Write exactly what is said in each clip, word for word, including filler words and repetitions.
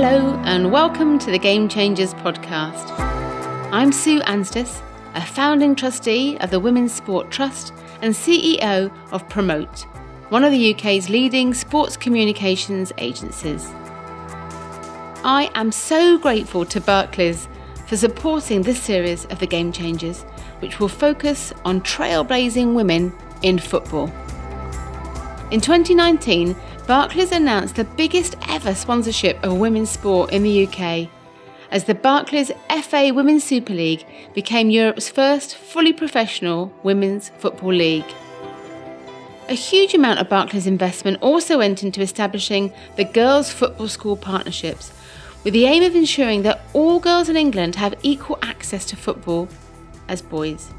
Hello and welcome to the Game Changers podcast. I'm Sue Anstis, a founding trustee of the Women's Sport Trust and C E O of Promote, one of the U K's leading sports communications agencies. I am so grateful to Barclays for supporting this series of the Game Changers, which will focus on trailblazing women in football. In twenty nineteen, Barclays announced the biggest ever sponsorship of women's sport in the U K, as the Barclays F A Women's Super League became Europe's first fully professional women's football league. A huge amount of Barclays investment also went into establishing the Girls Football School Partnerships, with the aim of ensuring that all girls in England have equal access to football as boys.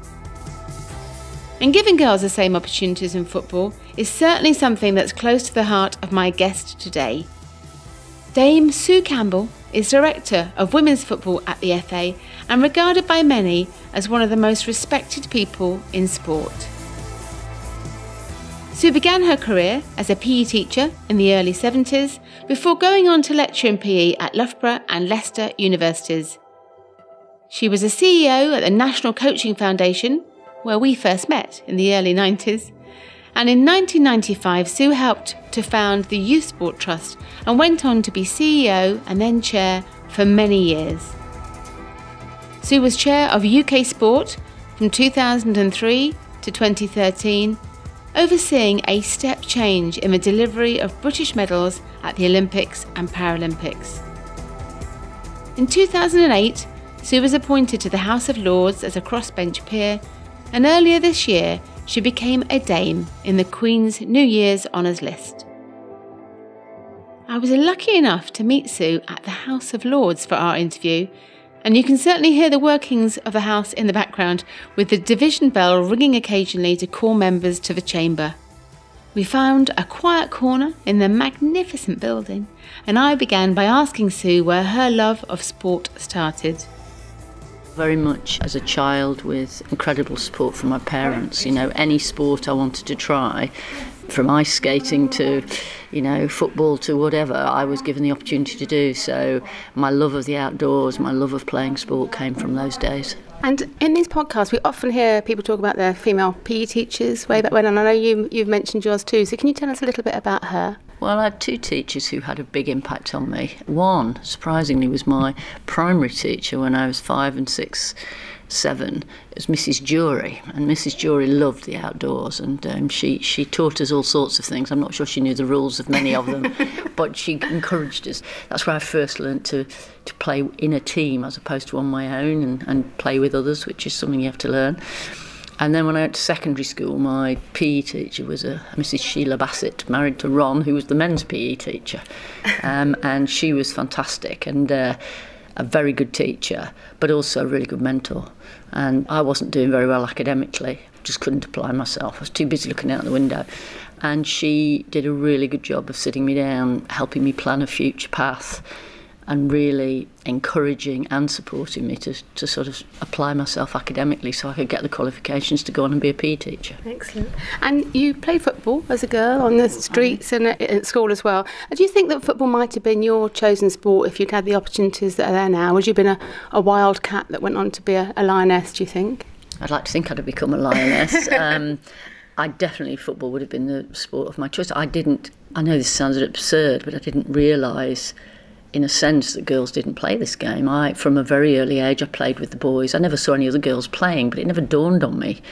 And giving girls the same opportunities in football is certainly something that's close to the heart of my guest today. Dame Sue Campbell is Director of Women's Football at the F A and regarded by many as one of the most respected people in sport. Sue began her career as a P E teacher in the early seventies before going on to lecture in P E at Loughborough and Leicester Universities. She was a C E O at the National Coaching Foundation, where we first met in the early nineties, and in nineteen ninety-five Sue helped to found the Youth Sport Trust and went on to be C E O and then chair for many years. Sue was chair of U K Sport from two thousand three to twenty thirteen, overseeing a step change in the delivery of British medals at the Olympics and Paralympics. In two thousand eight, Sue was appointed to the House of Lords as a crossbench peer, and earlier this year, she became a dame in the Queen's New Year's Honours list. I was lucky enough to meet Sue at the House of Lords for our interview, and you can certainly hear the workings of the House in the background, with the division bell ringing occasionally to call members to the chamber. We found a quiet corner in the magnificent building, and I began by asking Sue where her love of sport started. Very much as a child, with incredible support from my parents, you know, any sport I wanted to try, from ice skating to, you know, football to whatever, I was given the opportunity to do. So my love of the outdoors, my love of playing sport came from those days. And in these podcasts, we often hear people talk about their female P E teachers way back when, and I know you, you've mentioned yours too, so can you tell us a little bit about her? Well, I had two teachers who had a big impact on me. One, surprisingly, was my primary teacher when I was five and six, seven. It was Missus Jewry, and Missus Jewry loved the outdoors, and um, she, she taught us all sorts of things. I'm not sure she knew the rules of many of them, but she encouraged us. That's where I first learnt to, to play in a team as opposed to on my own, and, and play with others, which is something you have to learn. And then when I went to secondary school, my P E teacher was a Missus Sheila Bassett, married to Ron, who was the men's P E teacher. Um, and she was fantastic and uh, a very good teacher, but also a really good mentor. And I wasn't doing very well academically, just couldn't apply myself. I was too busy looking out the window. And she did a really good job of sitting me down, helping me plan a future path, and really encouraging and supporting me to, to sort of apply myself academically so I could get the qualifications to go on and be a P E teacher. Excellent. And you played football as a girl on the streets and at school as well. Do you think that football might have been your chosen sport if you'd had the opportunities that are there now? Would you have been a, a wildcat that went on to be a, a lioness, do you think? I'd like to think I'd have become a lioness. um, I definitely, football would have been the sport of my choice. I didn't, I know this sounds absurd, but I didn't realise, in a sense, that girls didn't play this game. I, from a very early age, I played with the boys. I never saw any other girls playing, but it never dawned on me.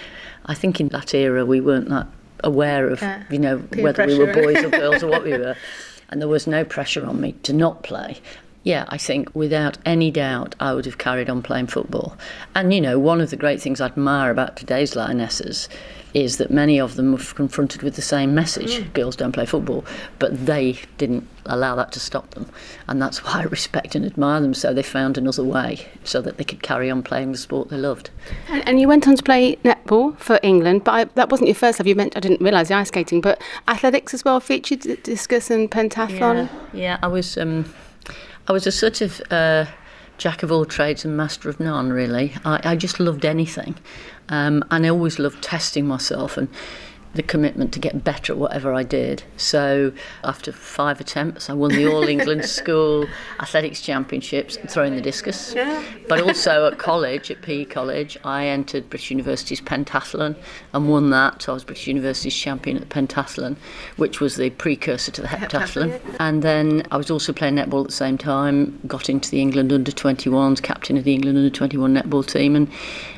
I think in that era we weren't that aware of, yeah, you know, whether we were boys or girls or what we were. And there was no pressure on me to not play. Yeah, I think without any doubt I would have carried on playing football. And, you know, one of the great things I admire about today's Lionesses is that many of them were confronted with the same message, mm. girls don't play football, but they didn't allow that to stop them. And that's why I respect and admire them, so they found another way so that they could carry on playing the sport they loved. And, and you went on to play netball for England, but I, that wasn't your first love. You meant, I didn't realise, the ice skating, but athletics as well featured, discus and pentathlon. Yeah, yeah, I was... Um, I was a sort of uh, jack of all trades and master of none, really. I, I just loved anything. Um, and I always loved testing myself and the commitment to get better at whatever I did. So after five attempts, I won the All England School Athletics Championships throwing the discus. Yeah. But also at college, at P E College, I entered British University's pentathlon and won that. So I was British University's champion at the pentathlon, which was the precursor to the heptathlon. heptathlon yeah. And then I was also playing netball at the same time, got into the England under twenty-ones, captain of the England under twenty-one netball team, and,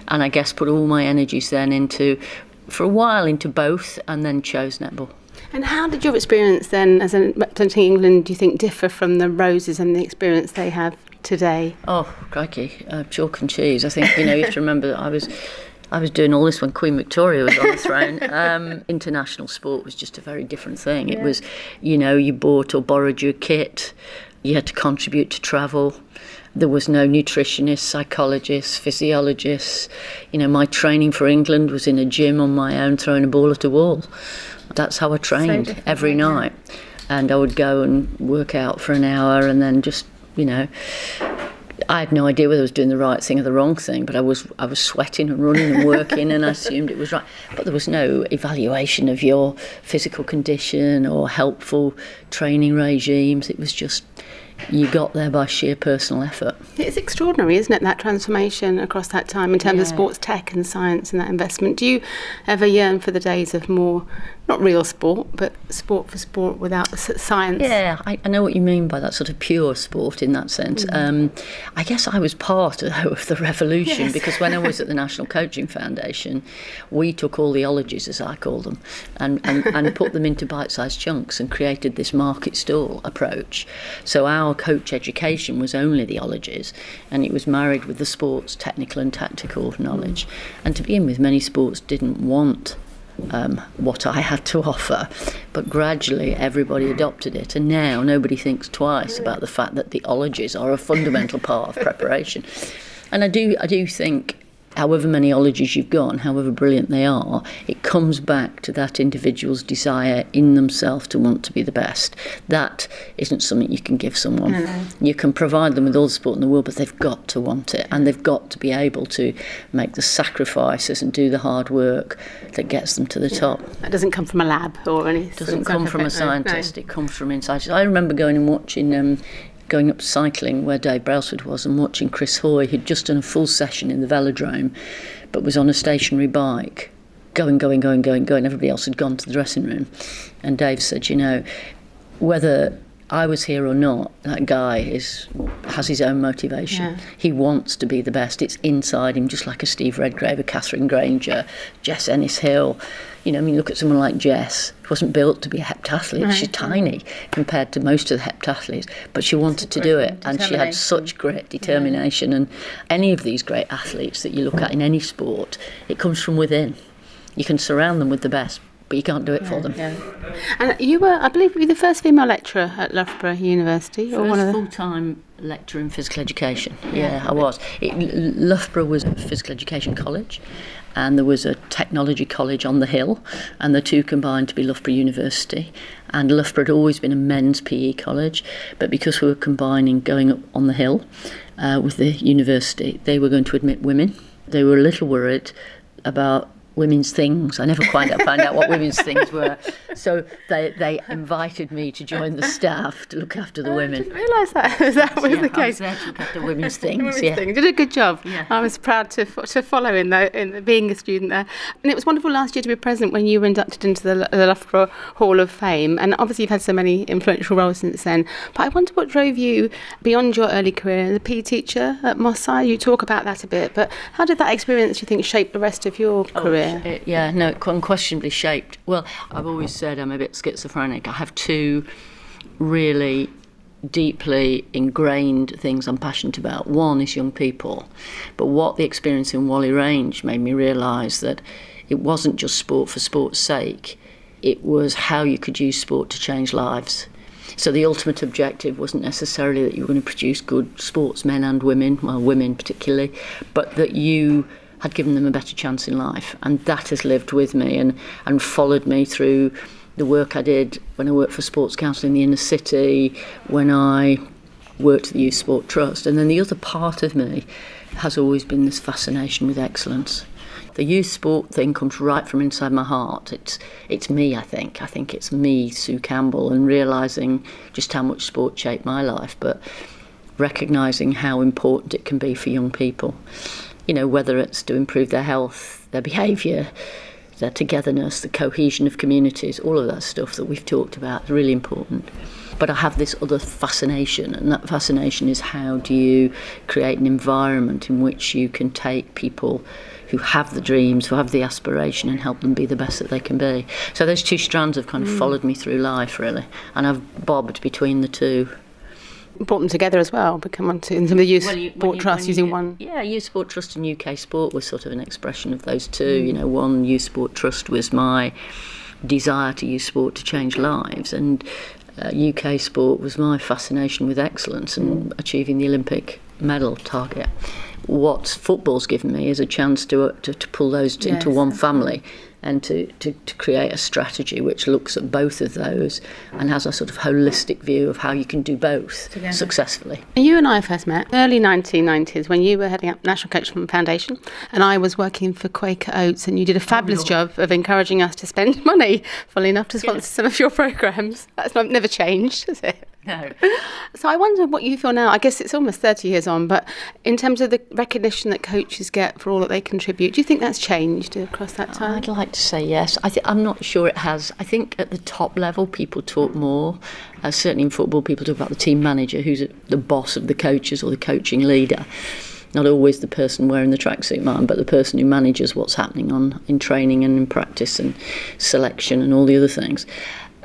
and I guess put all my energies then into, for a while, into both, and then chose netball. And how did your experience then as a representing England, do you think, differ from the Roses and the experience they have today? Oh, crikey, uh, chalk and cheese. I think, you know, you have to remember that I was... I was doing all this when Queen Victoria was on the throne. Um, international sport was just a very different thing. Yeah. It was, you know, you bought or borrowed your kit, you had to contribute to travel. There was no nutritionist, psychologist, physiologist. You know, my training for England was in a gym on my own, throwing a ball at a wall. That's how I trained so every night. Yeah. And I would go and work out for an hour and then just, you know... I had no idea whether I was doing the right thing or the wrong thing, but I was I was sweating and running and working and I assumed it was right. But there was no evaluation of your physical condition or helpful training regimes. It was just you got there by sheer personal effort. It's extraordinary, isn't it, that transformation across that time in terms yeah. of sports tech and science and that investment. Do you ever yearn for the days of more, not real sport, but sport for sport without science? Yeah, I, I know what you mean by that, sort of pure sport in that sense. Mm. Um, I guess I was part, though, of the revolution, yes. because when I was at the National Coaching Foundation, we took all the ologies, as I call them, and, and, and put them into bite-sized chunks and created this market stall approach. So our Our coach education was only the ologies, and it was married with the sports technical and tactical knowledge. And to begin with, many sports didn't want um, what I had to offer, but gradually everybody adopted it, and now nobody thinks twice about the fact that the ologies are a fundamental part of preparation. And I do, I do think, however many ologies you've gone, however brilliant they are, it comes back to that individual's desire in themselves to want to be the best. That isn't something you can give someone. No. You can provide them with all the sport in the world, but they've got to want it, and they've got to be able to make the sacrifices and do the hard work that gets them to the yeah. top. That doesn't come from a lab or anything. It doesn't come from a scientist, no. It comes from inside. I remember going and watching... Um, going up cycling where Dave Brailsford was and watching Chris Hoy, who'd just done a full session in the velodrome but was on a stationary bike, going, going, going, going, going. Everybody else had gone to the dressing room. And Dave said, you know, whether I was here or not, that guy is has his own motivation. Yeah. He wants to be the best. It's inside him, just like a Steve Redgrave, a Catherine Granger, Jess Ennis-Hill. You know, I mean, look at someone like Jess. She wasn't built to be a heptathlete. Right. She's tiny compared to most of the heptathletes, but she wanted to do it, and she had such great determination. Yeah. And any of these great athletes that you look at in any sport, it comes from within. You can surround them with the best, but you can't do it yeah, for them. Yeah. And you were, I believe, you were the first female lecturer at Loughborough University. Or one of the full-time lecturer in physical education. Yeah, yeah I was. It, Loughborough was a physical education college, and there was a technology college on the hill, and the two combined to be Loughborough University. And Loughborough had always been a men's P E college, but because we were combining going up on the hill uh, with the university, they were going to admit women. They were a little worried about women's things. I never quite found out what women's things were. So they, they invited me to join the staff to look after the women. I didn't realise that, that was yeah, the case. I was there to look after women's things. women's yeah. things. Did a good job. Yeah. I was proud to, to follow in, the, in being a student there. And it was wonderful last year to be present when you were inducted into the, the Loughborough Hall of Fame. And obviously you've had so many influential roles since then. But I wonder what drove you beyond your early career. The P E teacher at Moss Eye, you talk about that a bit. But how did that experience, do you think, shape the rest of your oh. career? It, yeah, no, unquestionably shaped. Well, I've always said I'm a bit schizophrenic. I have two really deeply ingrained things I'm passionate about. One is young people, but what the experience in Whalley Range made me realise that it wasn't just sport for sport's sake, it was how you could use sport to change lives. So the ultimate objective wasn't necessarily that you were going to produce good sportsmen and women, well, women particularly, but that you had given them a better chance in life. And that has lived with me and, and followed me through the work I did when I worked for Sports Council in the inner city, when I worked at the Youth Sport Trust. And then the other part of me has always been this fascination with excellence. The youth sport thing comes right from inside my heart. It's, it's me, I think. I think it's me, Sue Campbell, and realising just how much sport shaped my life, but recognising how important it can be for young people. You know, whether it's to improve their health, their behaviour, their togetherness, the cohesion of communities, all of that stuff that we've talked about is really important. But I have this other fascination, and that fascination is how do you create an environment in which you can take people who have the dreams, who have the aspiration, and help them be the best that they can be. So those two strands have kind of mm. followed me through life, really, and I've bobbed between the two. Brought them together as well, become onto into the Youth well, you, Sport you, Trust using do, one. Yeah, Youth Sport Trust and U K Sport was sort of an expression of those two. Mm. You know, one Youth Sport Trust was my desire to use sport to change lives, and uh, U K Sport was my fascination with excellence and achieving the Olympic medal target. What football's given me is a chance to uh, to, to pull those yes, into one family. And to, to, to create a strategy which looks at both of those and has a sort of holistic view of how you can do both together successfully. You and I first met early nineteen nineties when you were heading up National Coaching Foundation, and I was working for Quaker Oats, and you did a fabulous oh, job of encouraging us to spend money, funnily enough, to sponsor yes. some of your programmes. That's not, never changed, has it? No. So I wonder what you feel now. I guess it's almost thirty years on, but in terms of the recognition that coaches get for all that they contribute, do you think that's changed across that time? I'd like to say yes. I th I'm not sure it has. I think at the top level people talk more. Uh, certainly in football people talk about the team manager, who's the boss of the coaches or the coaching leader. Not always the person wearing the tracksuit man, but the person who manages what's happening on in training and in practice and selection and all the other things.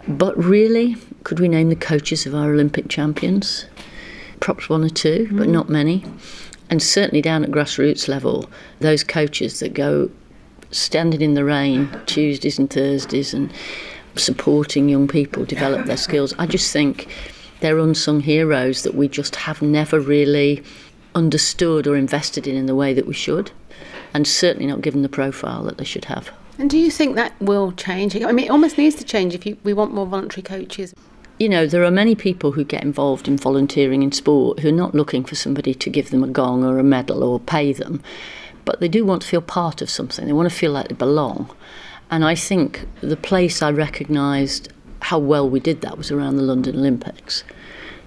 But really, could we name the coaches of our Olympic champions? Perhaps one or two, mm. but not many. And certainly down at grassroots level, those coaches that go standing in the rain Tuesdays and Thursdays and supporting young people develop their skills, I just think they're unsung heroes that we just have never really understood or invested in in the way that we should, and certainly not given the profile that they should have. And do you think that will change? I mean, it almost needs to change if you, we want more voluntary coaches. You know, there are many people who get involved in volunteering in sport who are not looking for somebody to give them a gong or a medal or pay them, but they do want to feel part of something. They want to feel like they belong. And I think the place I recognised how well we did that was around the London Olympics.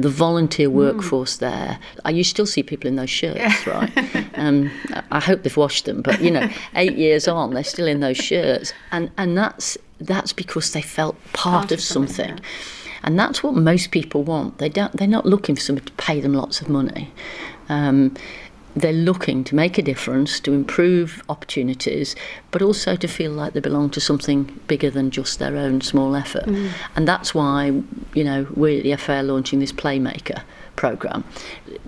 The volunteer workforce mm. there, I, you still see people in those shirts, yeah. right? Um, I hope they've washed them, but, you know, eight years on, they're still in those shirts. And, and that's, that's because they felt part, part of something. something. Yeah. And that's what most people want. They don't, they're not looking for somebody to pay them lots of money. Um, they're looking to make a difference, to improve opportunities, but also to feel like they belong to something bigger than just their own small effort. Mm. And that's why, you know, we're at the F A launching this Playmaker programme.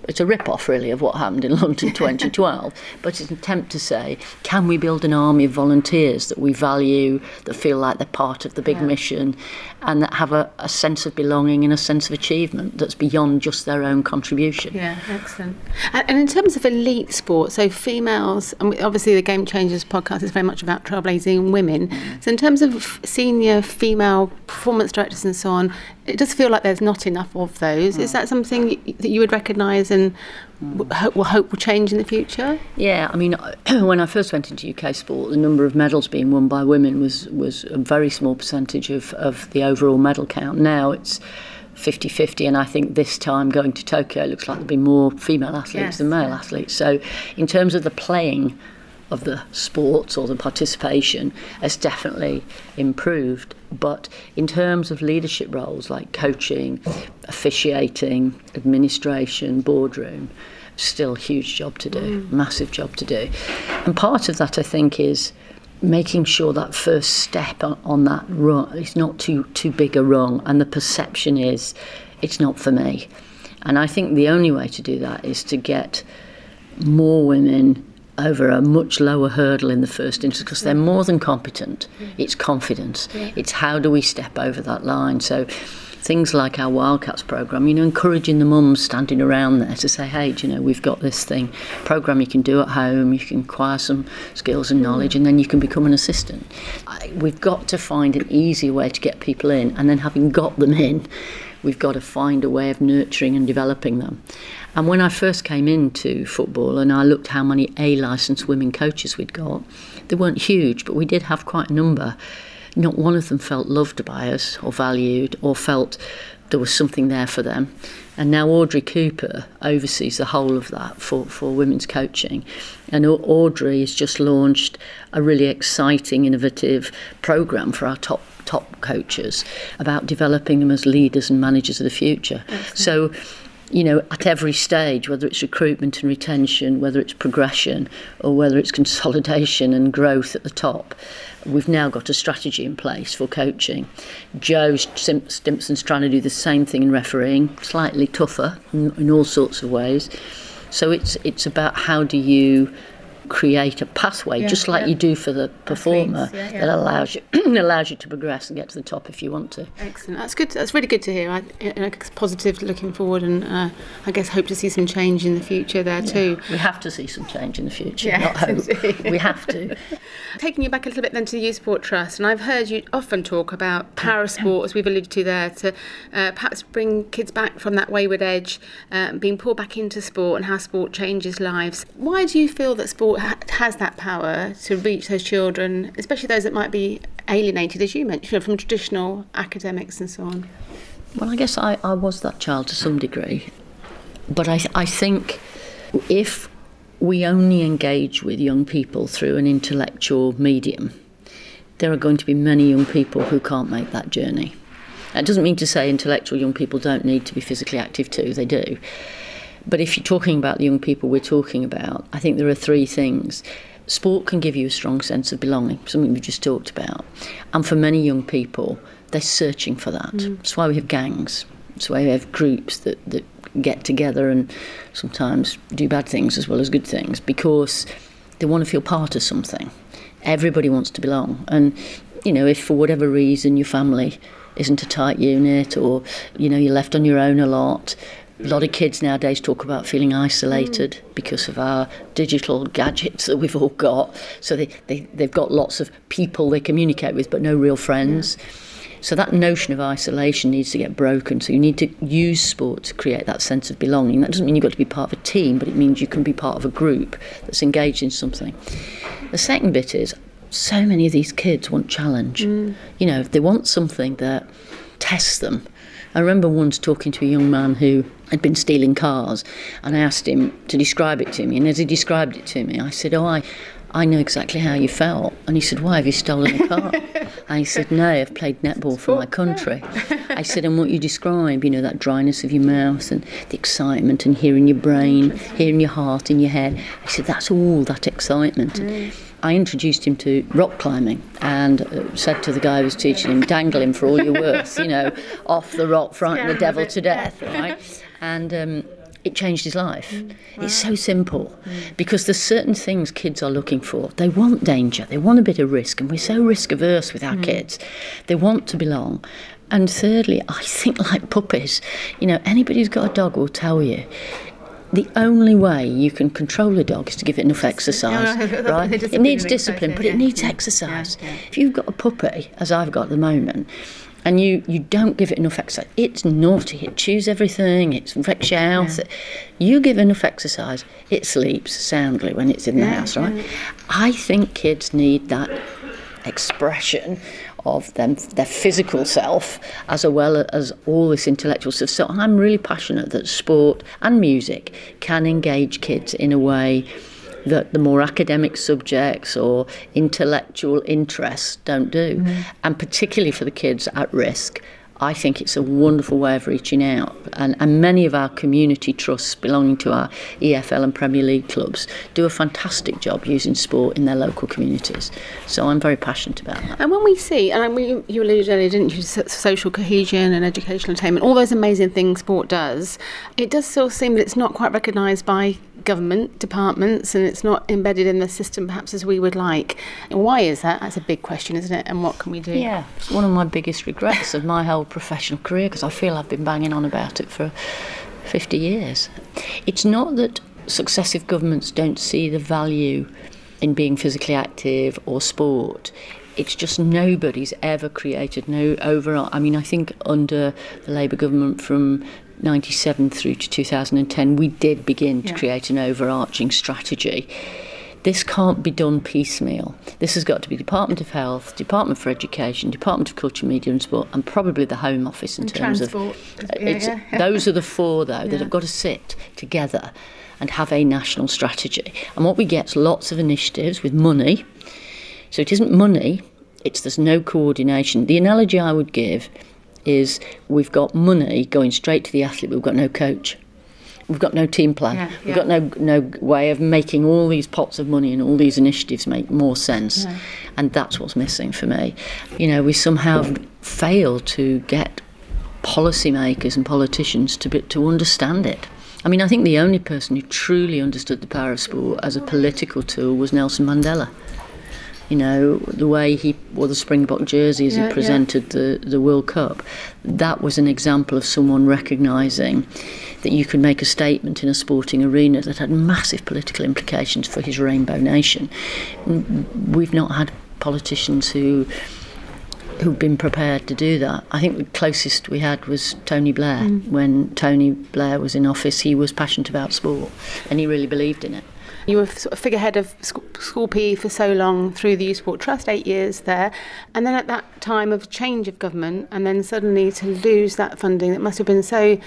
It's a rip-off, really, of what happened in London twenty twelve, but it's an attempt to say, can we build an army of volunteers that we value, that feel like they're part of the big yeah. mission, and that have a, a sense of belonging and a sense of achievement that's beyond just their own contribution. Yeah, excellent. And, and in terms of elite sport, so females, and obviously the Game Changers podcast is very much about trailblazing women, so in terms of senior female performance directors and so on, it does feel like there's not enough of those. Is that something that you would recognise and hope will, hope will change in the future? Yeah, I mean, when I first went into U K sport, the number of medals being won by women was, was a very small percentage of, of the overall medal count. Now it's fifty fifty, and I think this time going to Tokyo, it looks like there'll be more female athletes yes. than male athletes. So in terms of the playing of the sports or the participation, has definitely improved. But in terms of leadership roles like coaching, officiating, administration, boardroom, still a huge job to do, mm. massive job to do. And part of that, I think, is making sure that first step on, on that run is not too, too big a rung, and the perception is, it's not for me. And I think the only way to do that is to get more women over a much lower hurdle in the first instance, because they're more than competent. Yeah. It's confidence. Yeah. It's how do we step over that line. So things like our Wildcats programme, you know, encouraging the mums standing around there to say, hey, do you know, we've got this thing, programme you can do at home, you can acquire some skills and knowledge, and then you can become an assistant. I, we've got to find an easy way to get people in, and then having got them in, we've got to find a way of nurturing and developing them. And when I first came into football and I looked how many A licensed women coaches we'd got, they weren't huge, but we did have quite a number. Not one of them felt loved by us or valued or felt there was something there for them. And now Audrey Cooper oversees the whole of that for, for women's coaching. And Audrey has just launched a really exciting, innovative programme for our top top coaches about developing them as leaders and managers of the future. Excellent. So, you know, at every stage, whether it's recruitment and retention, whether it's progression, or whether it's consolidation and growth at the top, we've now got a strategy in place for coaching. Joe Stimpson's trying to do the same thing in refereeing, slightly tougher in, in all sorts of ways. So it's it's about how do you create a pathway, yeah, just like yeah. you do for the performer, athletes, yeah, yeah. that allows you allows you to progress and get to the top if you want to. Excellent. That's good. That's really good to hear. I, you know, it's positive, looking forward, and uh, I guess hope to see some change in the future there yeah. too. We have to see some change in the future. Yeah, not hope. We have to. Taking you back a little bit then to the Youth Sport Trust, and I've heard you often talk about parasport, as we've alluded to there, to uh, perhaps bring kids back from that wayward edge, uh, being pulled back into sport and how sport changes lives. Why do you feel that sport has that power to reach those children, especially those that might be alienated, as you mentioned, from traditional academics and so on? Well, I guess I, I was that child to some degree, but I, I think if we only engage with young people through an intellectual medium, there are going to be many young people who can't make that journey. That doesn't mean to say intellectual young people don't need to be physically active too, they do. But if you're talking about the young people we're talking about, I think there are three things. Sport can give you a strong sense of belonging, something we just talked about. And for many young people, they're searching for that. Mm. That's why we have gangs. That's why we have groups that, that get together and sometimes do bad things as well as good things, because they want to feel part of something. Everybody wants to belong. And, you know, if for whatever reason your family isn't a tight unit, or, you know, you're left on your own a lot. A lot of kids nowadays talk about feeling isolated mm. because of our digital gadgets that we've all got. So they, they, they've got lots of people they communicate with, but no real friends. Yeah. So that notion of isolation needs to get broken. So you need to use sport to create that sense of belonging. That doesn't mean you've got to be part of a team, but it means you can be part of a group that's engaged in something. The second bit is so many of these kids want challenge. Mm. You know, they want something that tests them. I remember once talking to a young man who had been stealing cars, and I asked him to describe it to me, and as he described it to me, I said, oh, I, I know exactly how you felt. And he said, why, have you stolen a car? And he said, no, I've played netball for my country. I said, and what you describe, you know, that dryness of your mouth and the excitement and hearing your brain, hearing your heart in your head. I said, that's all that excitement. Mm. I introduced him to rock climbing and uh, said to the guy who was teaching him, dangle him for all you're worth, you know, off the rock, frighten the devil to death, right? And um, it changed his life. Mm, wow. It's so simple mm. because there's certain things kids are looking for. They want danger, they want a bit of risk, and we're so risk averse with our mm. kids. They want to belong. And thirdly, I think like puppies, you know, anybody who's got a dog will tell you, the only way you can control a dog is to give it enough exercise, no, no, right? It needs discipline, but yeah. it needs exercise. Yeah, yeah. If you've got a puppy, as I've got at the moment, and you, you don't give it enough exercise, it's naughty, it chews everything, it wrecks your house. Yeah. You give enough exercise, it sleeps soundly when it's in the yeah, house, right? Yeah. I think kids need that expression of them, their physical self, as well as all this intellectual stuff. So I'm really passionate that sport and music can engage kids in a way that the more academic subjects or intellectual interests don't do. Mm. And particularly for the kids at risk, I think it's a wonderful way of reaching out. And, and many of our community trusts belonging to our E F L and Premier League clubs do a fantastic job using sport in their local communities. So I'm very passionate about that. And when we see, and I mean, you alluded earlier, didn't you, to social cohesion and educational attainment, all those amazing things sport does, it does still seem that it's not quite recognised by government departments, and it's not embedded in the system perhaps as we would like. Why is that? That's a big question, isn't it? And what can we do? Yeah, it's one of my biggest regrets of my whole professional career, because I feel I've been banging on about it for fifty years. It's not that successive governments don't see the value in being physically active or sport. it's just nobody's ever created no overall. I mean, I think under the Labour government from ninety-seven through to two thousand ten, we did begin to yeah. create an overarching strategy. This can't be done piecemeal. This has got to be Department of Health, Department for Education, Department of Culture, Media and Sport, and probably the Home Office in and terms transport. of... Yeah, it's, yeah. Those are the four, though, yeah. that have got to sit together and have a national strategy. And what we get is lots of initiatives with money. So it isn't money, it's there's no coordination. The analogy I would give is we've got money going straight to the athlete, but we've got no coach. We've got no team plan. Yeah, yeah. We've got no no way of making all these pots of money and all these initiatives make more sense. Yeah. And that's what's missing for me. You know, we somehow fail to get policymakers and politicians to be, to understand it. I mean, I think the only person who truly understood the power of sport as a political tool was Nelson Mandela. You know, the way he wore the Springbok jersey as yeah, he presented yeah. the, the World Cup, that was an example of someone recognising that you could make a statement in a sporting arena that had massive political implications for his Rainbow Nation. We've not had politicians who, who've been prepared to do that. I think the closest we had was Tony Blair. Mm. When Tony Blair was in office, he was passionate about sport and he really believed in it. You were sort of figurehead of school P E for so long through the Youth Sport Trust, eight years there, and then at that time of change of government, and then suddenly to lose that funding, that must have been so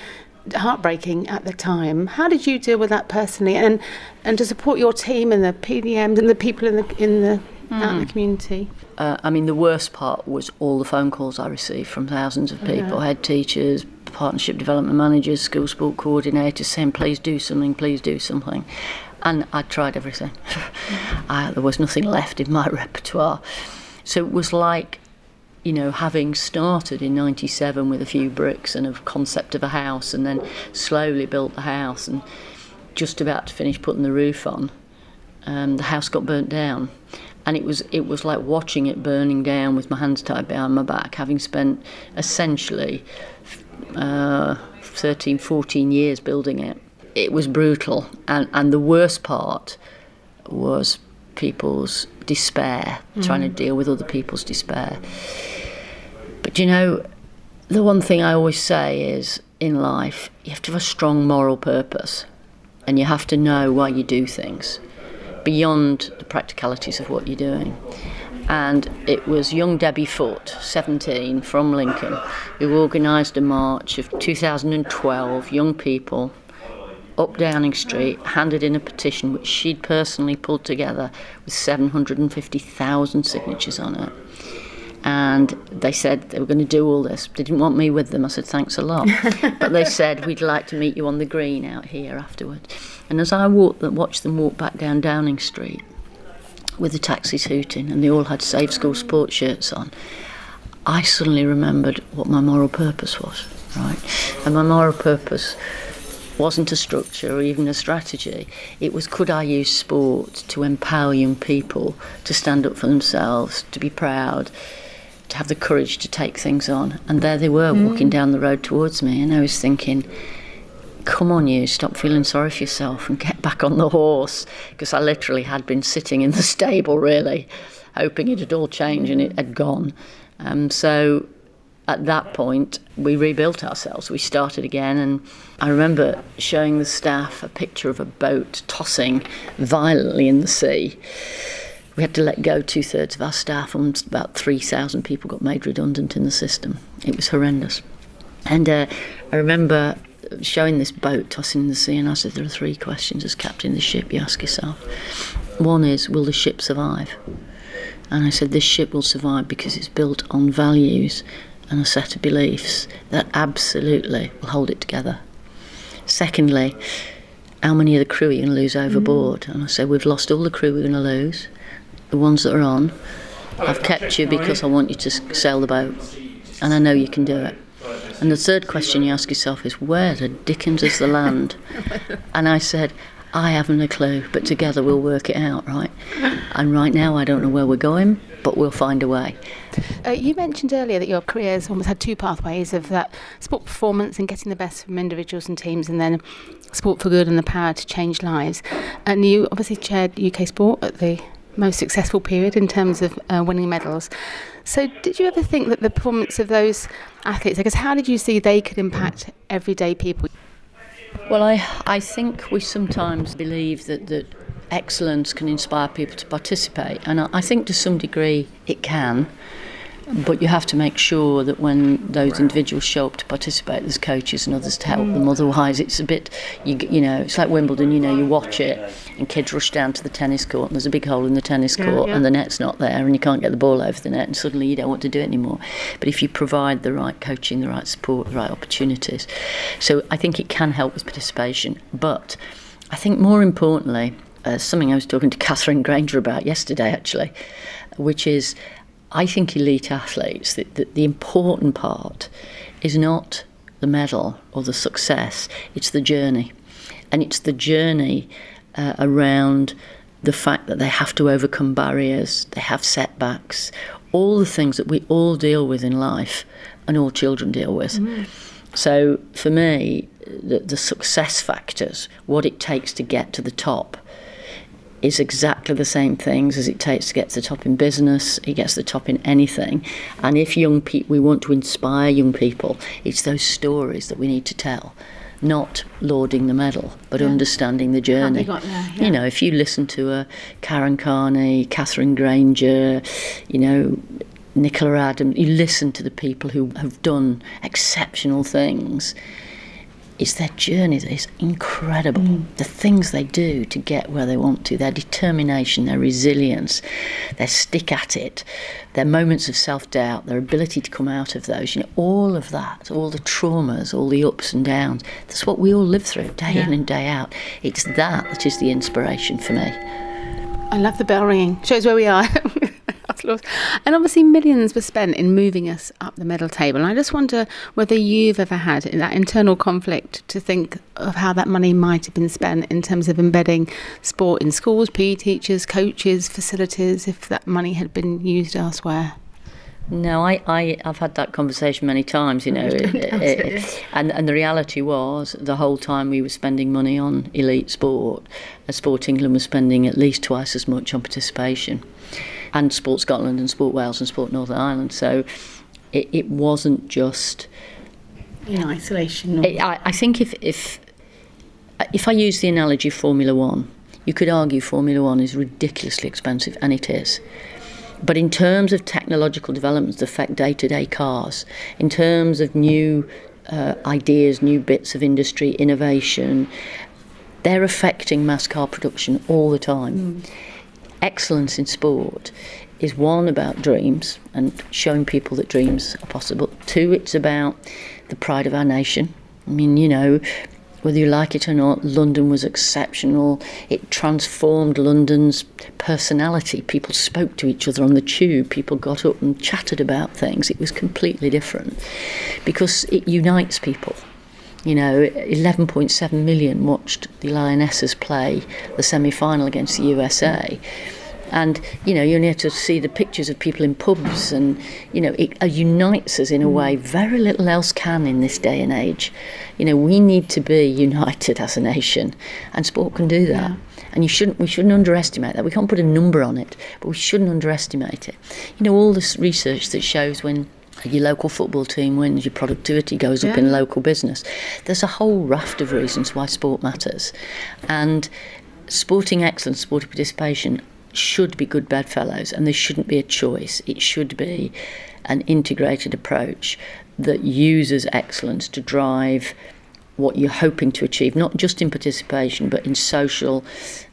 heartbreaking at the time. How did you deal with that personally, and and to support your team and the P D Ms and the people in the in the, mm. out in the community? Uh, I mean, the worst part was all the phone calls I received from thousands of people, okay. head teachers, partnership development managers, school sport coordinators, saying, "Please do something, please do something." And I tried everything. I, there was nothing left in my repertoire. So it was like, you know, having started in ninety-seven with a few bricks and a concept of a house, and then slowly built the house and just about to finish putting the roof on, um, the house got burnt down. And it was, it was like watching it burning down with my hands tied behind my back, having spent essentially uh, thirteen, fourteen years building it. It was brutal, and, and the worst part was people's despair, mm. trying to deal with other people's despair. But, you know, the one thing I always say is, in life, you have to have a strong moral purpose, and you have to know why you do things, beyond the practicalities of what you're doing. And it was young Debbie Foote, seventeen, from Lincoln, who organised a march of two thousand twelve, young people, up Downing Street, handed in a petition which she'd personally pulled together with seven hundred and fifty thousand signatures on it. And they said they were going to do all this. They didn't want me with them. I said, thanks a lot. But they said, we'd like to meet you on the green out here afterwards. And as I walked, watched them walk back down Downing Street with the taxis hooting, and they all had Save School Sport shirts on, I suddenly remembered what my moral purpose was, right? And my moral purpose wasn't a structure or even a strategy. It was, could I use sport to empower young people to stand up for themselves, to be proud, to have the courage to take things on? And there they were, mm. walking down the road towards me, and I was thinking, come on you, stop feeling sorry for yourself and get back on the horse, because I literally had been sitting in the stable, really, hoping it had all changed, and it had gone. Um, so at that point, we rebuilt ourselves. We started again, and I remember showing the staff a picture of a boat tossing violently in the sea. We had to let go two-thirds of our staff, and about three thousand people got made redundant in the system. It was horrendous. And uh, I remember showing this boat tossing in the sea, and I said, there are three questions as captain of the ship you ask yourself. One is, will the ship survive? And I said, this ship will survive because it's built on values and a set of beliefs that absolutely will hold it together. Secondly, how many of the crew are you going to lose overboard? Mm. And I said, we've lost all the crew we're going to lose. The ones that are on, I've kept you because I want you to sail the boat, and I know you can do it. And the third question you ask yourself is, where the dickens is the land? And I said, I haven't a clue, but together we'll work it out, right? And right now I don't know where we're going, but we'll find a way. Uh, you mentioned earlier that your career's almost had two pathways of that sport performance and getting the best from individuals and teams, and then sport for good and the power to change lives. And you obviously chaired U K Sport at the most successful period in terms of uh, winning medals. So did you ever think that the performance of those athletes, I guess, how did you see they could impact everyday people? Well, I, I think we sometimes believe that, that excellence can inspire people to participate, and I, I think to some degree it can, but you have to make sure that when those individuals show up to participate, there's coaches and others to help them. Otherwise it's a bit, you, you know, it's like Wimbledon, you know, you watch it and kids rush down to the tennis court and there's a big hole in the tennis court yeah, yeah. and the net's not there and you can't get the ball over the net and suddenly you don't want to do it anymore. But if you provide the right coaching, the right support, the right opportunities. So I think it can help with participation. But I think more importantly, uh, something I was talking to Catherine Granger about yesterday actually, which is, I think elite athletes, the, the, the important part is not the medal or the success, it's the journey. And it's the journey uh, around the fact that they have to overcome barriers, they have setbacks, all the things that we all deal with in life and all children deal with. Mm. So for me, the, the success factors, what it takes to get to the top, is exactly the same things as it takes to get to the top in business, it gets to the top in anything. And if young people, we want to inspire young people, it's those stories that we need to tell, not lauding the medal, but yeah. understanding the journey. You, got there, yeah. you know, if you listen to a Karen Carney, Catherine Granger, you know, Nicola Adams, you listen to the people who have done exceptional things. It's their journey that is incredible. Mm. The things they do to get where they want to, their determination, their resilience, their stick at it, their moments of self-doubt, their ability to come out of those, you know, all of that, all the traumas, all the ups and downs, that's what we all live through day yeah. in and day out. It's that that is the inspiration for me. I love the bell ringing. Shows where we are. And obviously millions were spent in moving us up the medal table. And I just wonder whether you've ever had that internal conflict to think of how that money might have been spent in terms of embedding sport in schools, P E teachers, coaches, facilities, if that money had been used elsewhere. No, I, I, I've had that conversation many times, you know, it, it, it, and, and the reality was the whole time we were spending money on elite sport, Sport England was spending at least twice as much on participation, and Sport Scotland and Sport Wales and Sport Northern Ireland. So it, it wasn't just... in isolation. It, I, I think if, if, if I use the analogy of Formula One, you could argue Formula One is ridiculously expensive, and it is. But in terms of technological developments that affect day-to-day cars, in terms of new uh, ideas, new bits of industry, innovation, they're affecting mass car production all the time. Mm. Excellence in sport is, one, about dreams and showing people that dreams are possible. Two, it's about the pride of our nation. I mean, you know, whether you like it or not, London was exceptional. It transformed London's personality. People spoke to each other on the tube. People got up and chatted about things. It was completely different because it unites people. You know, eleven point seven million watched the Lionesses play the semi-final against the U S A. And, you know, you only have to see the pictures of people in pubs and, you know, it uh, unites us in a way very little else can in this day and age. You know, we need to be united as a nation, and sport can do that. Yeah. And you shouldn't, we shouldn't underestimate that. We can't put a number on it, but we shouldn't underestimate it. You know, all this research that shows when your local football team wins, your productivity goes yeah. up in local business. There's a whole raft of reasons why sport matters. And sporting excellence, sporting participation should be good bedfellows, and there shouldn't be a choice. It should be an integrated approach that uses excellence to drive what you're hoping to achieve, not just in participation, but in social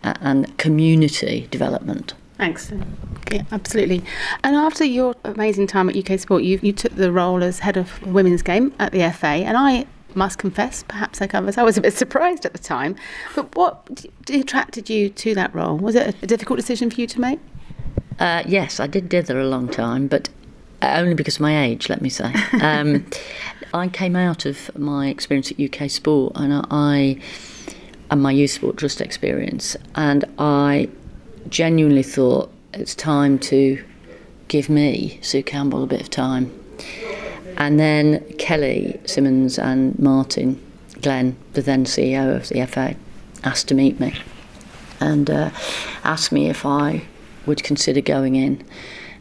and community development. Excellent. Yeah, absolutely. And after your amazing time at U K Sport, you, you took the role as head of women's game at the F A, and I must confess, perhaps like others, I was a bit surprised at the time. But what attracted you to that role? Was it a difficult decision for you to make? Uh, yes, I did dither a long time, but only because of my age, let me say. Um, I came out of my experience at U K Sport and I and my Youth Sport Trust experience, and I genuinely thought it's time to give me, Sue Campbell, a bit of time. And then Kelly Simmons and Martin Glenn, the then C E O of the F A, asked to meet me and uh, asked me if I would consider going in.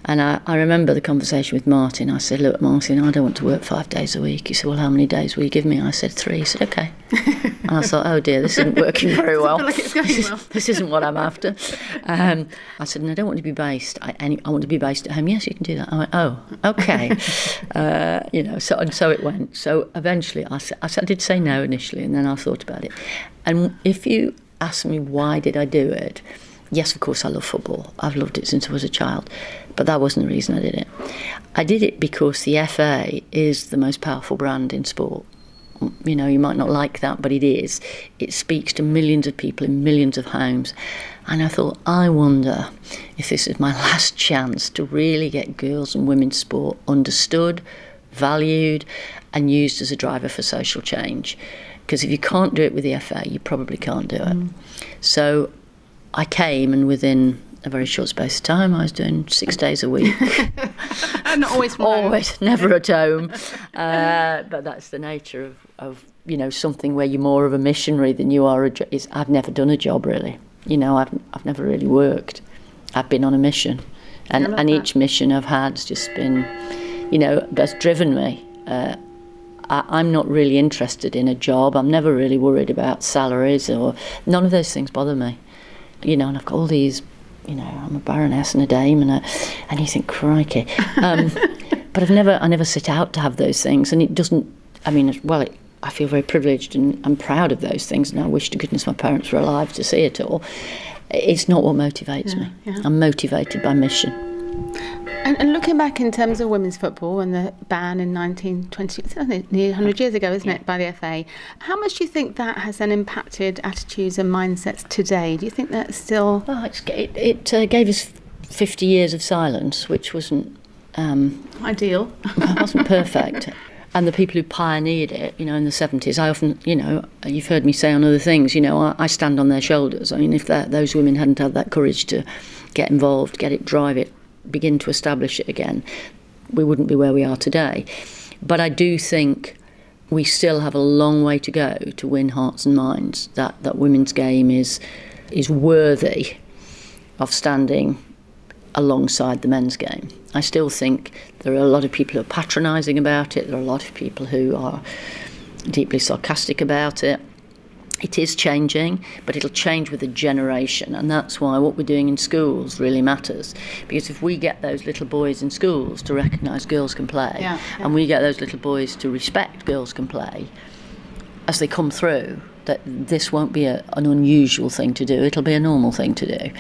And I, I remember the conversation with Martin. I said, look, Martin, I don't want to work five days a week. He said, well, how many days will you give me? I said, three. He said, OK. And I thought, oh, dear, this isn't working very well. Like it's going this, well. Is, this isn't what I'm after. Um, I said, no, I don't want to be based. I, any, I want to be based at home. Yes, you can do that. I went, oh, OK. uh, you know, so, and so it went. So eventually I, I, I did say no initially, and then I thought about it. And if you ask me why did I do it, yes, of course, I love football. I've loved it since I was a child. But that wasn't the reason I did it. I did it because the F A is the most powerful brand in sport. You know, you might not like that, but it is. It speaks to millions of people in millions of homes. And I thought, I wonder if this is my last chance to really get girls and women's sport understood, valued, and used as a driver for social change. Because if you can't do it with the F A, you probably can't do it. Mm. So I came, and within a very short space of time, I was doing six days a week. And always from always, home. Never at home. Uh, but that's the nature of, of, you know, something where you're more of a missionary than you are a jo- it's, I've never done a job, really. You know, I've, I've never really worked. I've been on a mission. And, and each mission I've had has just been, you know, that's driven me. Uh, I, I'm not really interested in a job. I'm never really worried about salaries or none of those things bother me. You know, and I've got all these, you know, I'm a baroness and a dame, and a, and you think, crikey. Um, but I've never, I never set out to have those things, and it doesn't, I mean, well, it, I feel very privileged and I'm proud of those things, and I wish to goodness my parents were alive to see it all. It's not what motivates yeah, me. Yeah. I'm motivated by mission. And, and looking back in terms of women's football and the ban in nineteen twenty, nearly one hundred years ago, isn't yeah. it, by the F A, how much do you think that has then impacted attitudes and mindsets today? Do you think that's still... Well, it's, it it uh, gave us fifty years of silence, which wasn't... Um, Ideal. Well, it wasn't perfect. And the people who pioneered it, you know, in the seventies, I often, you know, you've heard me say on other things, you know, I, I stand on their shoulders. I mean, if that, those women hadn't had that courage to get involved, get it, drive it, begin to establish it again, we wouldn't be where we are today. But I do think we still have a long way to go to win hearts and minds, that that women's game is is worthy of standing alongside the men's game. I still think there are a lot of people who are patronising about it, there are a lot of people who are deeply sarcastic about it. It is changing, but it'll change with a generation, and that's why what we're doing in schools really matters. Because if we get those little boys in schools to recognise girls can play, yeah, yeah. and we get those little boys to respect girls can play, as they come through, that this won't be a, an unusual thing to do, it'll be a normal thing to do.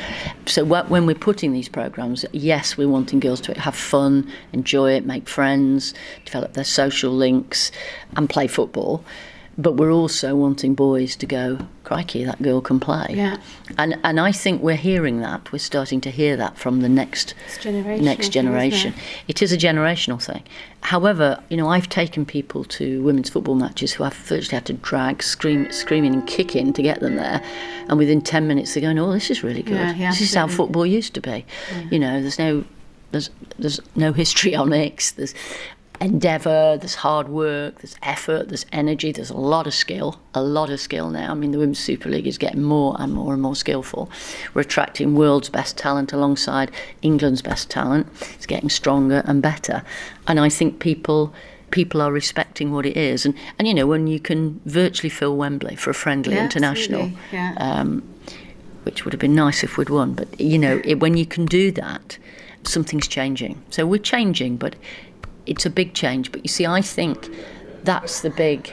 So what, when we're putting these programmes, yes, we're wanting girls to have fun, enjoy it, make friends, develop their social links, and play football. But we're also wanting boys to go, crikey, that girl can play. Yeah. And and I think we're hearing that. We're starting to hear that from the next generation, next generation. It is a generational thing. However, you know, I've taken people to women's football matches who I've virtually had to drag, scream, screaming and kicking to get them there. And within ten minutes, they're going, oh, this is really good. Yeah, yeah, this is how football used to be. Yeah. You know, there's no, there's, there's no histrionics. There's... endeavour, there's hard work, there's effort, there's energy, there's a lot of skill, a lot of skill now. I mean, the Women's Super League is getting more and more and more skillful. We're attracting world's best talent alongside England's best talent. It's getting stronger and better. And I think people people are respecting what it is. And, and you know, when you can virtually fill Wembley for a friendly yeah, international, yeah. um, which would have been nice if we'd won, but, you know, it, when you can do that, something's changing. So we're changing, but... it's a big change, but you see, I think that's the big,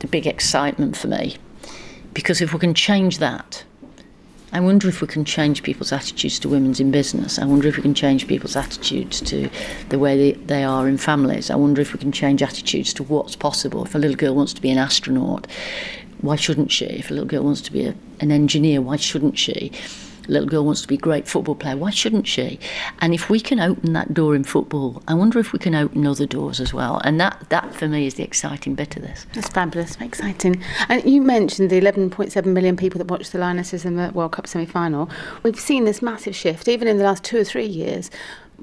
the big excitement for me, because if we can change that, I wonder if we can change people's attitudes to women's in business. I wonder if we can change people's attitudes to the way they, they are in families. I wonder if we can change attitudes to what's possible. If a little girl wants to be an astronaut, why shouldn't she? If a little girl wants to be a, an engineer, why shouldn't she? Little girl wants to be a great football player, why shouldn't she? And if we can open that door in football, I wonder if we can open other doors as well. And that, that for me, is the exciting bit of this. That's fabulous, exciting. And you mentioned the eleven point seven million people that watched the Lionesses in the World Cup semi-final. We've seen this massive shift, even in the last two or three years.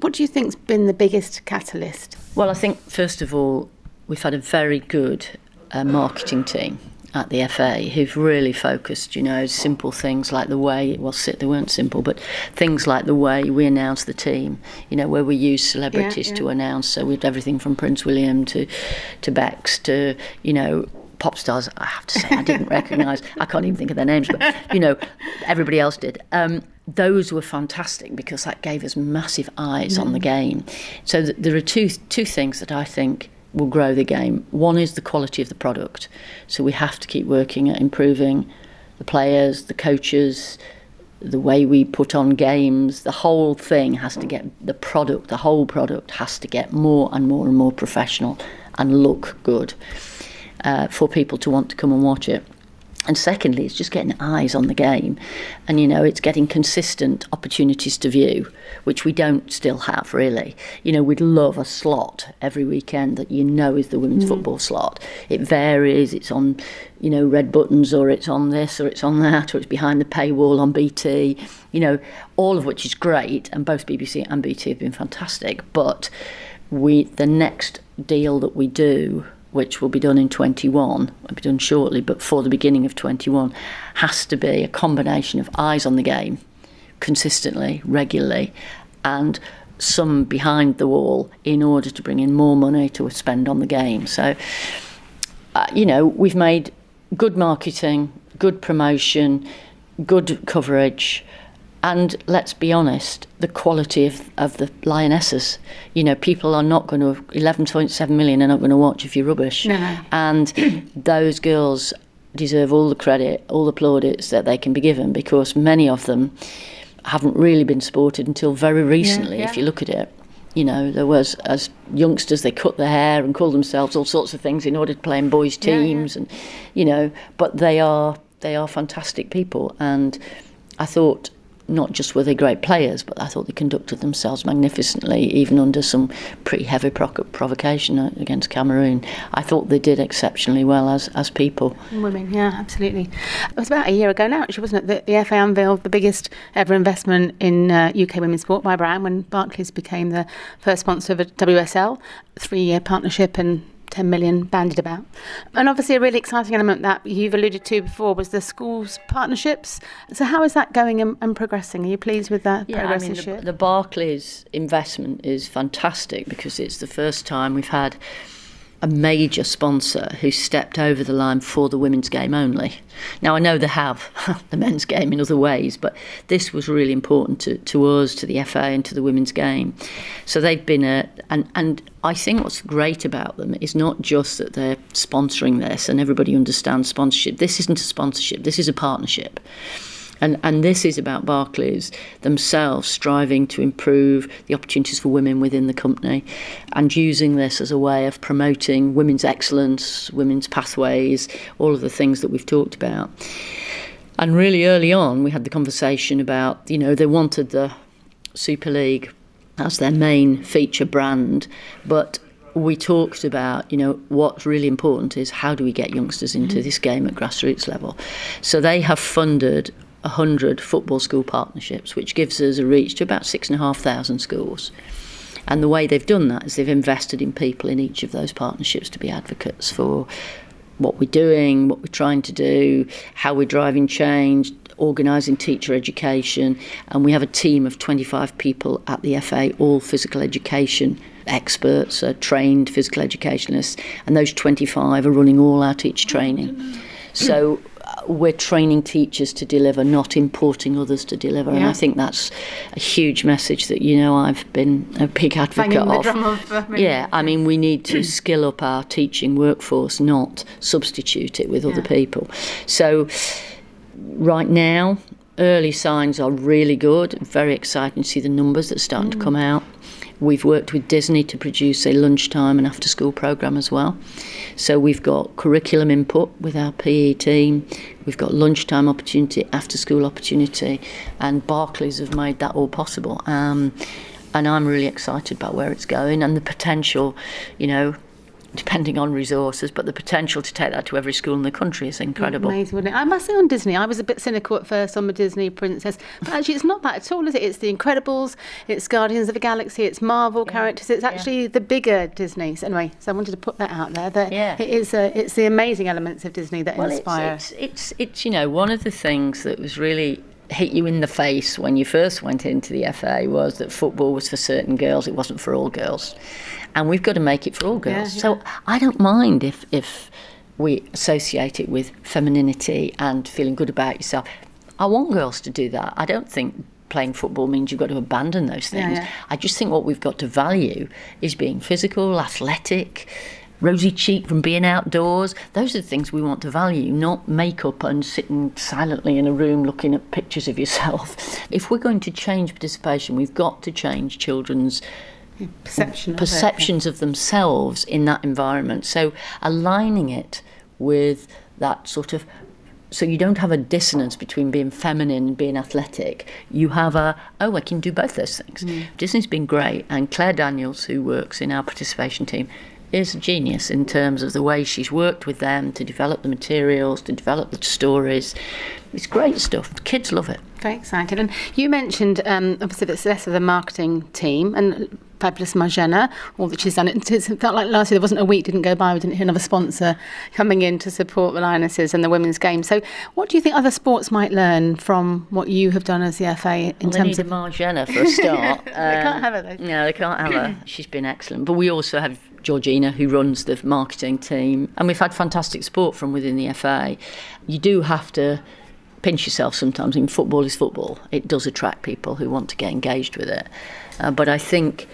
What do you think's been the biggest catalyst? Well, I think, first of all, we've had a very good uh, marketing team. at the F A who've really focused, you know, simple things like the way, well, they weren't simple, but things like the way we announce the team, you know, where we use celebrities yeah, yeah. to announce. So we've everything from Prince William to, to Bex to, you know, pop stars, I have to say, I didn't recognise, I can't even think of their names, but, you know, everybody else did. Um, those were fantastic because that gave us massive eyes mm. on the game. So th there are two two things that I think will grow the game. One is the quality of the product. So we have to keep working at improving the players, the coaches, the way we put on games. The whole thing has to get, the product, the whole product has to get more and more and more professional and look good uh, for people to want to come and watch it. And secondly, it's just getting eyes on the game. And, you know, it's getting consistent opportunities to view, which we don't still have, really. You know, we'd love a slot every weekend that you know is the women's mm. football slot. It varies. It's on, you know, Red Buttons, or it's on this, or it's on that, or it's behind the paywall on B T, you know, all of which is great. And both B B C and B T have been fantastic. But we, the next deal that we do, which will be done in twenty-one, will be done shortly, but for the beginning of twenty-one, has to be a combination of eyes on the game, consistently, regularly, and some behind the wall in order to bring in more money to spend on the game. So, uh, you know, we've made good marketing, good promotion, good coverage, and let's be honest, the quality of, of the Lionesses. You know, people are not going to, eleven point seven million are not going to watch if you're rubbish. No. And those girls deserve all the credit, all the plaudits that they can be given, because many of them haven't really been supported until very recently, yeah, yeah. if you look at it. You know, there was, as youngsters, they cut their hair and called themselves all sorts of things in order to play in boys' teams. Yeah, yeah. And, you know, but they are, they are fantastic people. And I thought, not just were they great players, but I thought they conducted themselves magnificently, even under some pretty heavy provocation against Cameroon. I thought they did exceptionally well as, as people. Women, yeah, absolutely. It was about a year ago now, actually, wasn't it, that the F A unveiled the biggest ever investment in uh, U K women's sport by Brown, when Barclays became the first sponsor of a W S L, three-year partnership, and ten million banded about. And obviously a really exciting element that you've alluded to before was the schools partnerships. So how is that going and, and progressing? Are you pleased with that yeah, progress? I mean, the, the Barclays investment is fantastic because it's the first time we've had a major sponsor who stepped over the line for the women's game only. Now, I know they have the men's game in other ways, but this was really important to, to us, to the F A and to the women's game. So they've been a, and, and I think what's great about them is not just that they're sponsoring this and everybody understands sponsorship. This isn't a sponsorship, this is a partnership. And, and this is about Barclays themselves striving to improve the opportunities for women within the company and using this as a way of promoting women's excellence, women's pathways, all of the things that we've talked about. And really early on, we had the conversation about, you know, they wanted the Super League as their main feature brand, but we talked about, you know, what's really important is how do we get youngsters into this game at grassroots level. So they have funded one hundred football school partnerships, which gives us a reach to about six and a half thousand schools. And the way they've done that is they've invested in people in each of those partnerships to be advocates for what we're doing, what we're trying to do, how we're driving change, organising teacher education. And we have a team of twenty-five people at the F A, all physical education experts, uh, trained physical educationalists, and those twenty-five are running all our teacher training. So we're training teachers to deliver, not importing others to deliver. Yeah. And I think that's a huge message that, you know, I've been a big advocate of. The drum of uh, yeah, I mean, we need to skill up our teaching workforce, not substitute it with yeah. other people. So right now, early signs are really good. Very exciting to see the numbers that are starting mm. to come out. We've worked with Disney to produce a lunchtime and after-school programme as well. So we've got curriculum input with our P E team, we've got lunchtime opportunity, after-school opportunity, and Barclays have made that all possible. Um, and I'm really excited about where it's going and the potential, you know, depending on resources, but the potential to take that to every school in the country is incredible. Amazing, wouldn't it? I must say, on Disney, I was a bit cynical at first on the Disney princess, but actually it's not that at all, is it? It's The Incredibles, it's Guardians of the Galaxy, it's Marvel yeah. characters, it's actually yeah. the bigger Disney. So anyway, so I wanted to put that out there, that yeah. it is a, it's the amazing elements of Disney that well, inspire. It's, it's, it's, it's, you know, one of the things that was really hit you in the face when you first went into the F A was that football was for certain girls, it wasn't for all girls. And we've got to make it for all girls. Yeah, yeah. So I don't mind if, if we associate it with femininity and feeling good about yourself. I want girls to do that. I don't think playing football means you've got to abandon those things. Yeah, yeah. I just think what we've got to value is being physical, athletic, rosy cheek from being outdoors. Those are the things we want to value, not makeup and sitting silently in a room looking at pictures of yourself. If we're going to change participation, we've got to change children's Perception of perceptions it. of themselves in that environment. So aligning it with that sort of, so you don't have a dissonance between being feminine and being athletic. You have a, oh, I can do both those things. Mm. Disney's been great, and Claire Daniels, who works in our participation team, is a genius in terms of the way she's worked with them to develop the materials, to develop the stories. It's great stuff. The kids love it. Very exciting. And you mentioned um, obviously the success of the marketing team and fabulous Marjena, all that she's done. It felt like last year there wasn't a week didn't go by we didn't hear another sponsor coming in to support the Lionesses and the women's game. So what do you think other sports might learn from what you have done as the F A in well, terms of Marjena for a start? um, they can't have her though. No, they can't have her. She's been excellent. But we also have Georgina, who runs the marketing team, and we've had fantastic support from within the F A. You do have to pinch yourself sometimes. I mean, football is football. It does attract people who want to get engaged with it. Uh, but I think,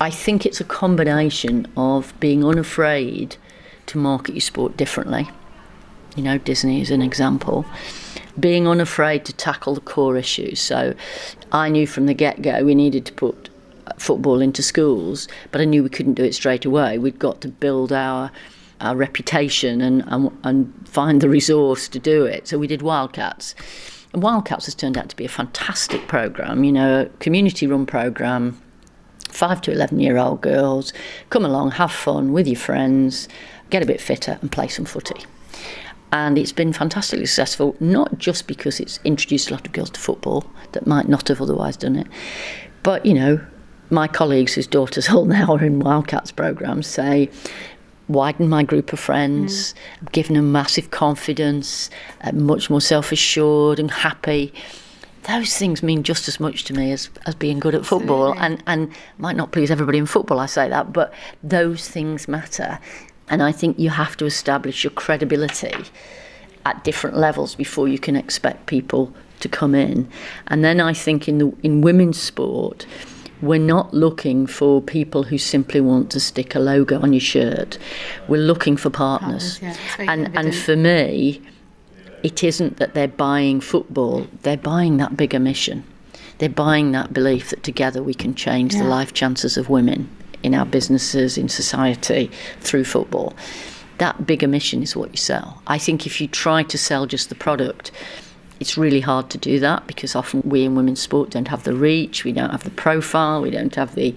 I think it's a combination of being unafraid to market your sport differently. You know, Disney is an example. Being unafraid to tackle the core issues. So I knew from the get-go we needed to put football into schools, but I knew we couldn't do it straight away. We'd got to build our our reputation and, and and find the resource to do it. So we did Wildcats. And Wildcats has turned out to be a fantastic programme, you know, a community-run programme, five to eleven-year-old girls, come along, have fun with your friends, get a bit fitter and play some footy. And it's been fantastically successful, not just because it's introduced a lot of girls to football that might not have otherwise done it, but, you know, my colleagues whose daughters all now are in Wildcats programmes say, widen my group of friends, mm. giving them massive confidence, uh, much more self-assured and happy. Those things mean just as much to me as, as being good at football. Absolutely. And and might not please everybody in football, I say that, but those things matter. And I think you have to establish your credibility at different levels before you can expect people to come in. And then I think in the in women's sport, we're not looking for people who simply want to stick a logo on your shirt. We're looking for partners. partners yeah, and, and for me, it isn't that they're buying football. They're buying that bigger mission. They're buying that belief that together we can change yeah. the life chances of women in our businesses, in society, through football. That bigger mission is what you sell. I think if you try to sell just the product, it's really hard to do that, because often we in women's sport don't have the reach, we don't have the profile, we don't have the,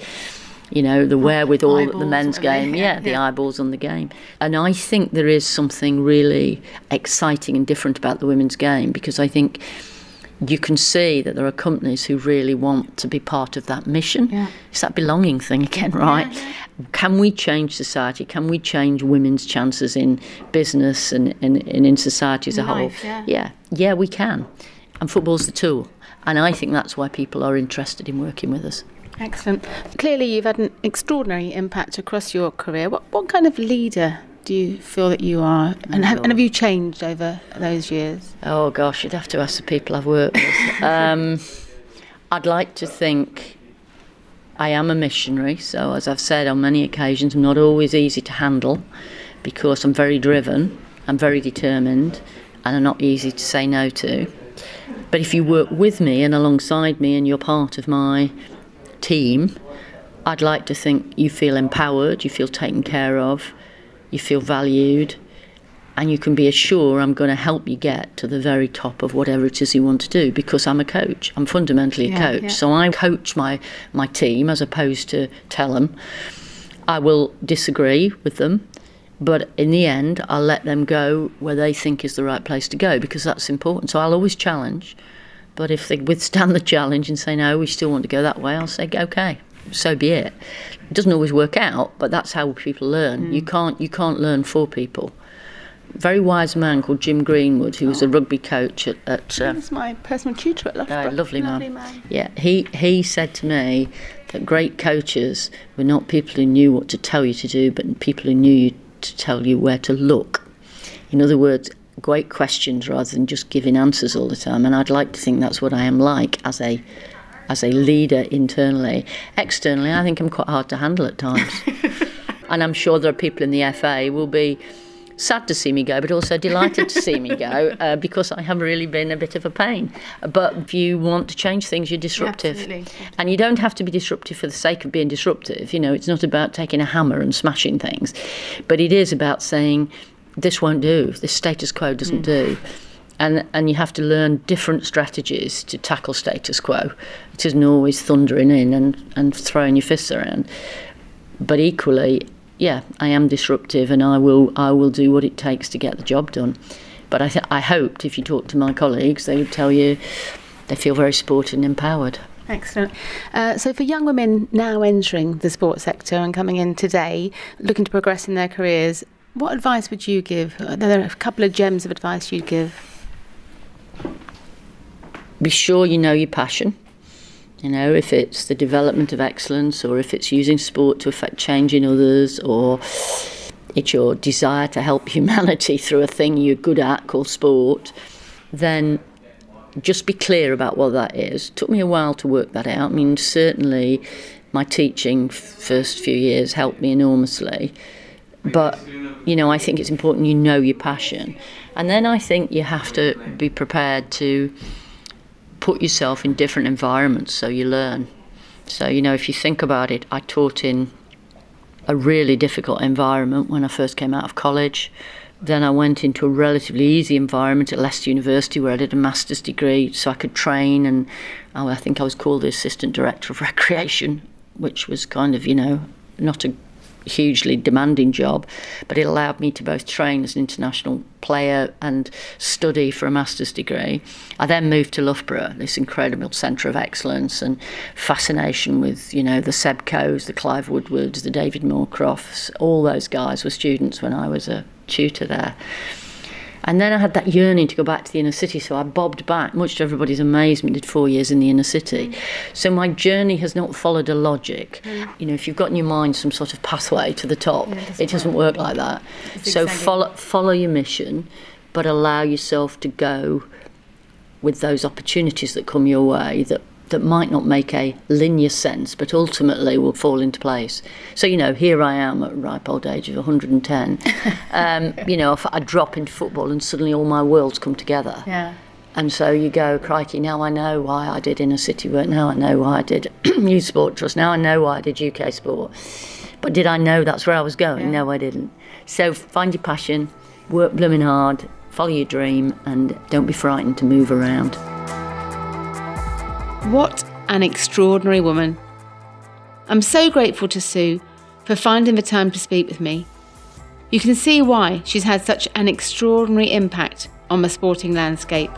you know, the wherewithal that the men's game, yeah, the eyeballs on the game. And I think there is something really exciting and different about the women's game, because I think you can see that there are companies who really want to be part of that mission. Yeah. It's that belonging thing again, right? Yeah, yeah. Can we change society? Can we change women's chances in business and, and, and in society as a whole? Yeah. yeah, yeah, we can. And football's the tool. And I think that's why people are interested in working with us. Excellent. Clearly, you've had an extraordinary impact across your career. What, what kind of leader do you feel that you are, and have, and have you changed over those years? Oh gosh, you'd have to ask the people I've worked with. um, I'd like to think I am a missionary, so as I've said on many occasions, I'm not always easy to handle, because I'm very driven, I'm very determined, and I'm not easy to say no to. But if you work with me and alongside me and you're part of my team, I'd like to think you feel empowered, you feel taken care of, you feel valued, and you can be assured I'm going to help you get to the very top of whatever it is you want to do, because I'm a coach. I'm fundamentally a yeah, coach. Yeah. So I coach my, my team as opposed to tell them. I will disagree with them, but in the end, I'll let them go where they think is the right place to go, because that's important. So I'll always challenge, but if they withstand the challenge and say, no, we still want to go that way, I'll say, okay, so be it. It doesn't always work out, but that's how people learn. Mm. You can't, you can't learn for people. Very wise man called Jim Greenwood, who oh. was a rugby coach at... at he was uh, my personal tutor at Loughborough. Oh, lovely, lovely man. man. Yeah, he, he said to me that great coaches were not people who knew what to tell you to do, but people who knew you to tell you where to look. In other words, great questions rather than just giving answers all the time. And I'd like to think that's what I am like as a... as a leader internally. Externally, I think I'm quite hard to handle at times. And I'm sure there are people in the F A who will be sad to see me go, but also delighted to see me go, uh, because I have really been a bit of a pain. But if you want to change things, you're disruptive. Yeah, absolutely. And you don't have to be disruptive for the sake of being disruptive. You know, it's not about taking a hammer and smashing things, but it is about saying, this won't do, this status quo doesn't mm. do. And, and you have to learn different strategies to tackle status quo. It isn't always thundering in and, and throwing your fists around. But equally, yeah, I am disruptive, and I will, I will do what it takes to get the job done. But I, th I hoped if you talked to my colleagues, they would tell you they feel very supported and empowered. Excellent. Uh, so for young women now entering the sports sector and coming in today, looking to progress in their careers, what advice would you give? Are there a couple of gems of advice you'd give? Be sure you know your passion. You know, if it's the development of excellence, or if it's using sport to affect change in others, or it's your desire to help humanity through a thing you're good at called sport, then just be clear about what that is. It took me a while to work that out. I mean, certainly my teaching first few years helped me enormously. But, you know, I think it's important you know your passion. And then I think you have to be prepared to put yourself in different environments so you learn. So, you know, if you think about it, I taught in a really difficult environment when I first came out of college. Then I went into a relatively easy environment at Leicester University, where I did a master's degree so I could train. And I think I was called the assistant director of recreation, which was kind of, you know, not a hugely demanding job, but it allowed me to both train as an international player and study for a master's degree. I then moved to Loughborough, this incredible centre of excellence and fascination with, you know, the Sebcoes, the Clive Woodwards, the David Moorcrofts. All those guys were students when I was a tutor there. And then I had that yearning to go back to the inner city, so I bobbed back, much to everybody's amazement, did four years in the inner city. Mm. So my journey has not followed a logic. Mm. You know, if you've got in your mind some sort of pathway to the top, yeah, it doesn't, it doesn't work, work like that. It's so exciting. follow follow your mission, but allow yourself to go with those opportunities that come your way that, that might not make a linear sense, but ultimately will fall into place. So, you know, here I am at a ripe old age of one hundred and ten. Um, you know, if I drop into football and suddenly all my worlds come together. Yeah. And so you go, crikey, now I know why I did inner city work, now I know why I did Youth Sport Trust, now I know why I did U K Sport. But did I know that's where I was going? Yeah. No, I didn't. So find your passion, work blooming hard, follow your dream, and don't be frightened to move around. What an extraordinary woman. I'm so grateful to Sue for finding the time to speak with me. You can see why she's had such an extraordinary impact on the sporting landscape.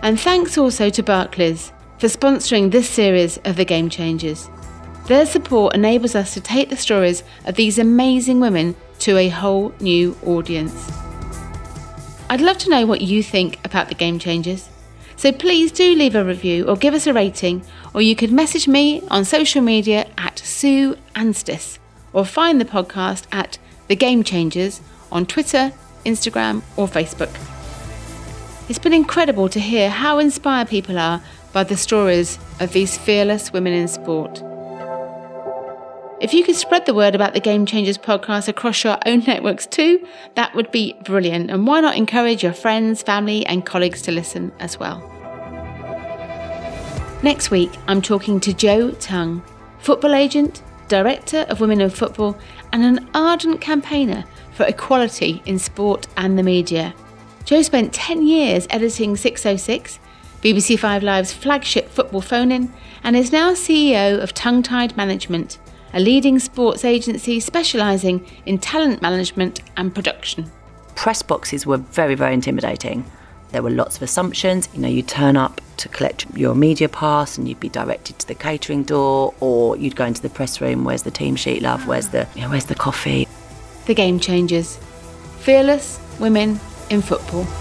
And thanks also to Barclays for sponsoring this series of The Game Changers. Their support enables us to take the stories of these amazing women to a whole new audience. I'd love to know what you think about The Game Changers. So please do leave a review or give us a rating, or you could message me on social media at Sue Anstis, or find the podcast at The Game Changers on Twitter, Instagram or Facebook. It's been incredible to hear how inspired people are by the stories of these fearless women in sport. If you could spread the word about the Game Changers podcast across your own networks too, that would be brilliant. And why not encourage your friends, family and colleagues to listen as well? Next week, I'm talking to Jo Tung, football agent, director of Women in Football and an ardent campaigner for equality in sport and the media. Jo spent ten years editing six oh six, B B C Five Live's flagship football phone-in, and is now C E O of Tongue Tied Management, a leading sports agency specialising in talent management and production. Press boxes were very, very intimidating. There were lots of assumptions. You know, you turn up to collect your media pass and you'd be directed to the catering door, or you'd go into the press room. Where's the team sheet, love? Where's the, you know, where's the coffee? The game changers. Fearless women in football.